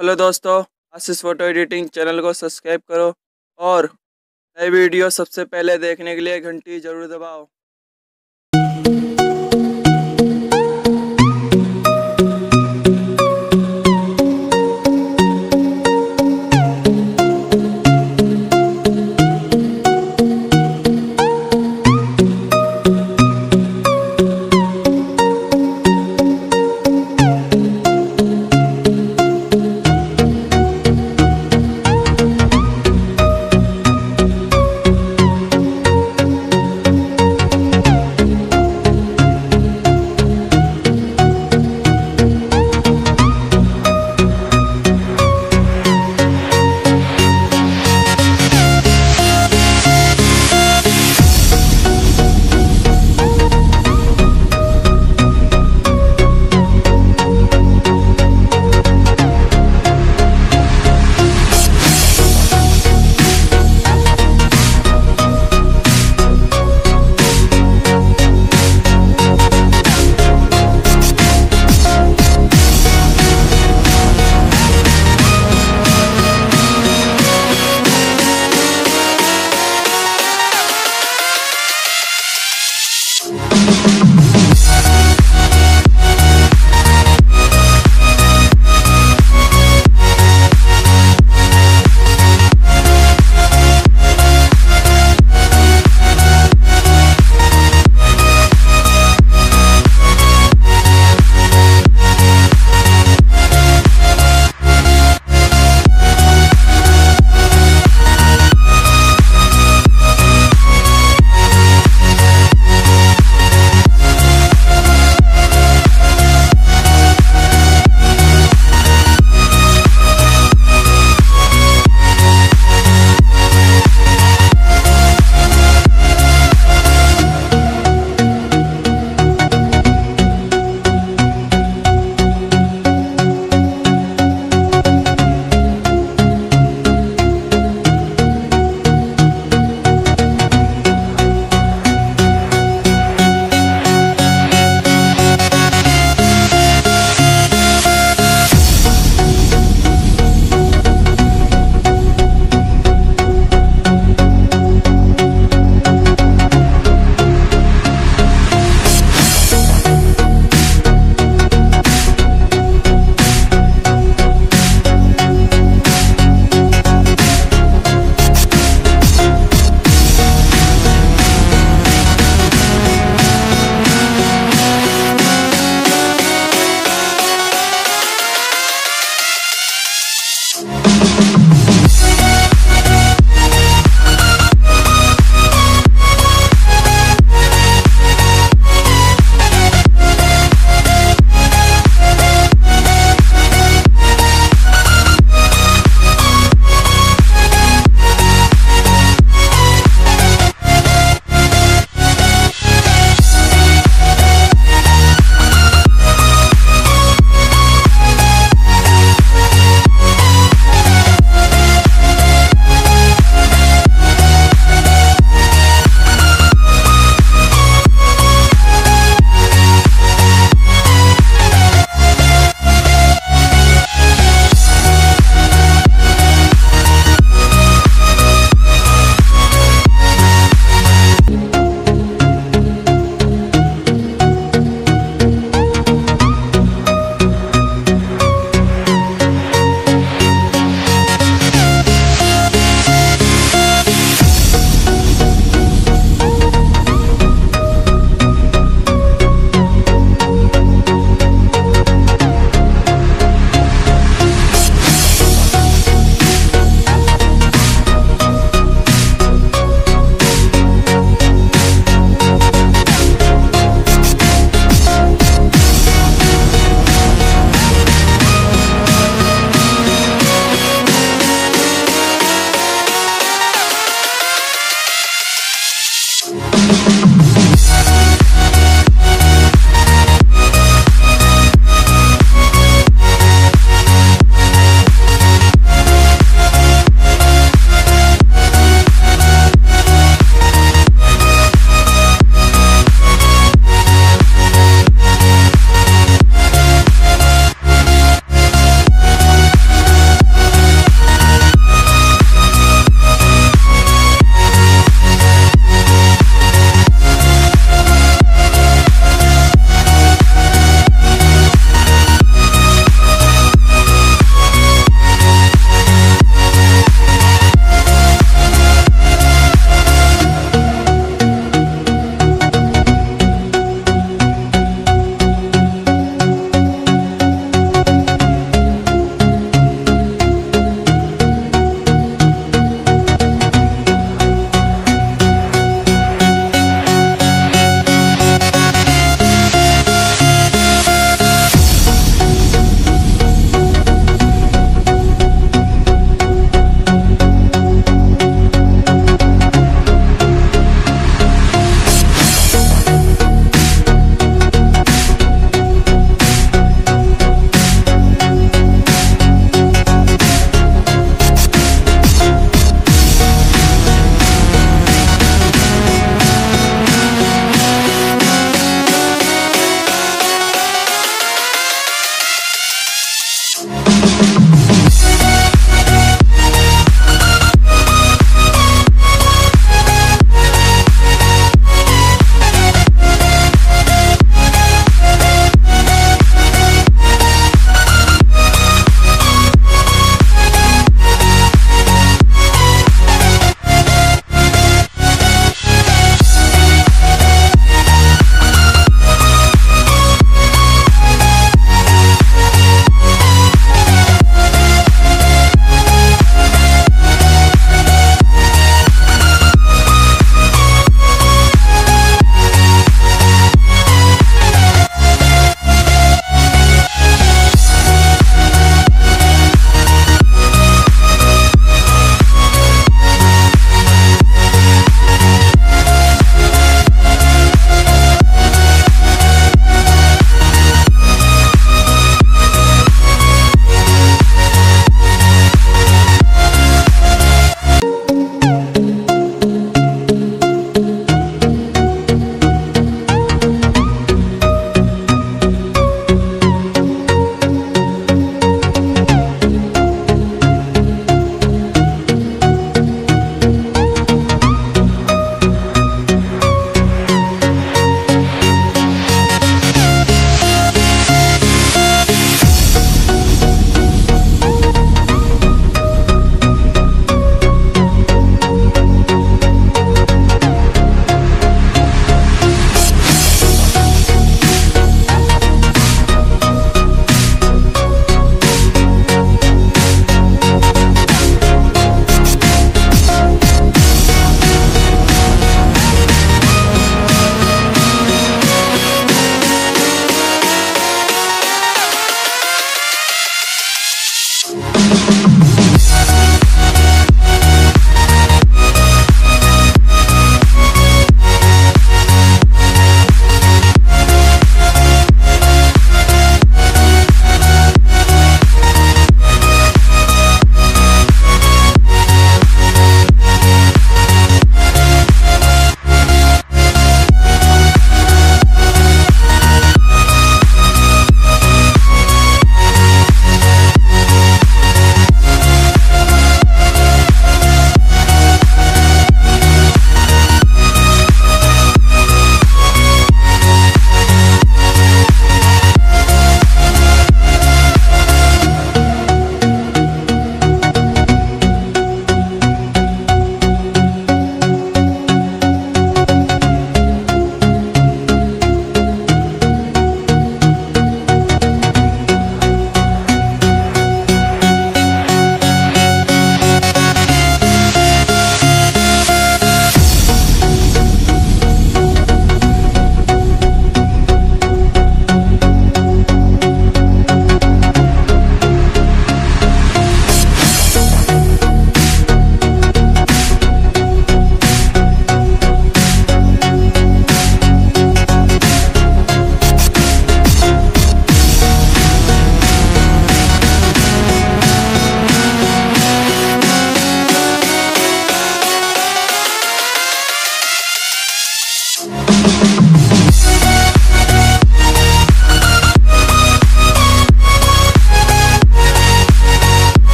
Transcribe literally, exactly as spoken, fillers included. Hello दोस्तों, Ashish photo editing channel को subscribe करो और नई वीडियो सबसे पहले देखने के लिए घंटी जरूर दबाओ।